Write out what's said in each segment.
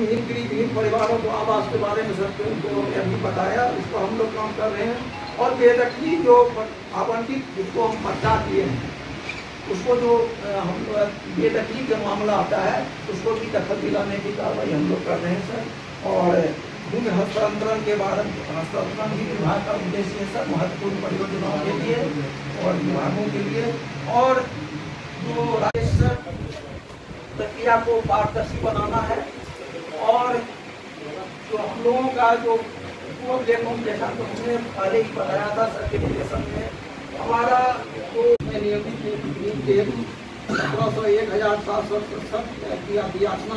लेकिन इन गरीब इन परिवारों को आवास के बारे में सबको उन्होंने अभी बताया, इस पर हम लोग काम कर रहे हैं। और बेदखली जो आवंटित जिसको हम पट्टा दिए हैं उसको जो हम बेदखली का मामला आता है उसको भी दखल दिलाने की कार्रवाई हम लोग कर रहे हैं सर। और भूमि हस्तांतरण के बारे में हस्तांतरण भी विभाग का उद्देश्य है सर, महत्वपूर्ण परियोजनाओं के लिए और विभागों के लिए। और जो राजस्व प्रक्रिया को पारदर्शी बनाना है और जो हम लोगों का जो लेकिन जैसा तो हमने पहले ही बताया था सर्टिफिकेशन में हमारा तो याचना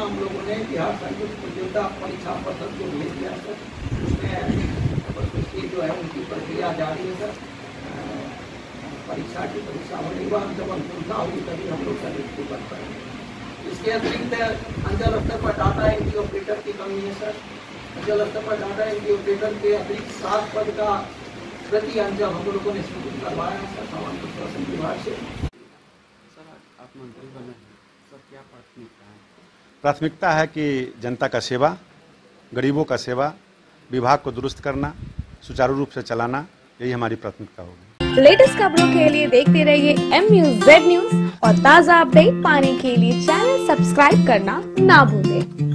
हम लोगों ने बिहार संयुक्त प्रतियोगिता परीक्षा पर्षद को भेज दिया सर, उसमें जो है उनकी प्रक्रिया जारी है सर। परीक्षा की परीक्षा होने के बाद जब अनुपूर्णता होगी तभी हम लोग सर्टिफिकेट बन पाएंगे। इसके अतिरिक्त अंचल स्तर पर डाटा एंट्री ऑपरेटर की कमी है सर। अंचल स्तर पर डाटा एंट्री ऑपरेटर के अतिरिक्त 7 पद का प्रति अंचल हम लोगों ने स्वीकृत करवाया है सर सामान्य प्रशासन विभाग से। प्राथमिकता है कि जनता का सेवा, गरीबों का सेवा, विभाग को दुरुस्त करना, सुचारू रूप से चलाना, यही हमारी प्राथमिकता होगी। लेटेस्ट खबरों के लिए देखते रहिए M News Z News और ताज़ा अपडेट पाने के लिए चैनल सब्सक्राइब करना ना भूलें।